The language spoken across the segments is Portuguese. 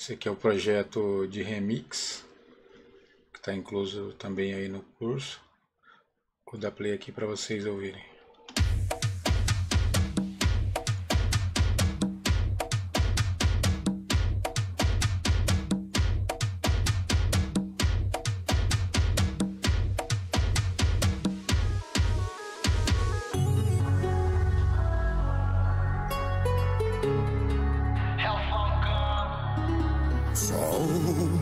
Esse aqui é o projeto de remix, que está incluso também aí no curso. Vou dar play aqui para vocês ouvirem.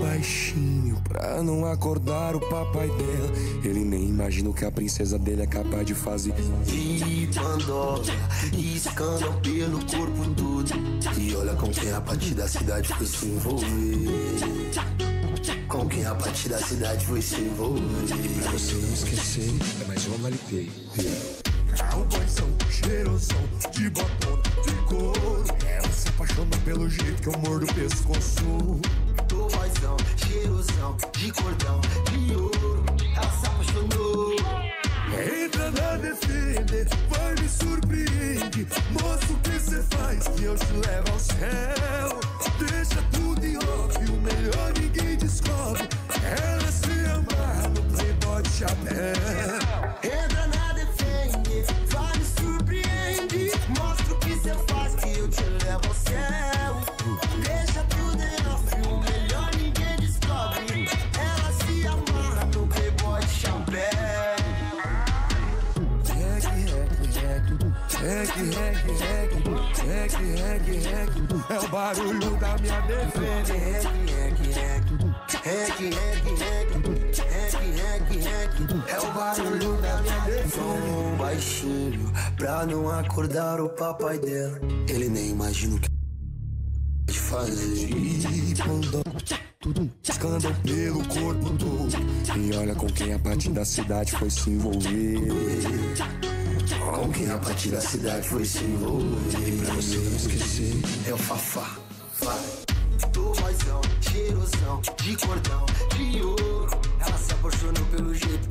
Baixinho pra não acordar o papai dela. Ele nem imagina o que a princesa dele é capaz de fazer. E Pandora escana pelo corpo todo. E olha com quem a parte da cidade foi se envolver. Com quem a parte da cidade foi se envolver. Pra você não esquecer, é mais uma malipei. Um paizão cheirosão de batom de couro. Ela se apaixona pelo jeito que eu mordo o pescoço. Do paizão, cheirosão, de cordão, de ouro, ela se apaixonou. Entra na defesa, vai me surpreende. Moço, o que cê faz que eu te levo ao céu? Deixa tudo em off, o melhor ninguém descobre. Ela se amarra no playboy de chapéu. Entra na defesa, vai me surpreende. Mostra o que cê faz que eu te levo ao céu. Deixa tudo em off, o melhor ninguém descobre. Ela se amarra no playboy de chapéu. Reg, é o barulho da minha defesa. Reg, é o barulho da minha defesa. Som baixinho pra não acordar o papai dela. Ele nem imagina o que fazer. Escândalo pelo corpo todo. E olha com quem a parte da cidade foi se envolver. Com quem a parte da cidade foi se envolver. E pra você não esquecer, é o Fafá. Vai. Do paizão, cheirosão, de cordão, de ouro. Ela se apaixonou pelo jeito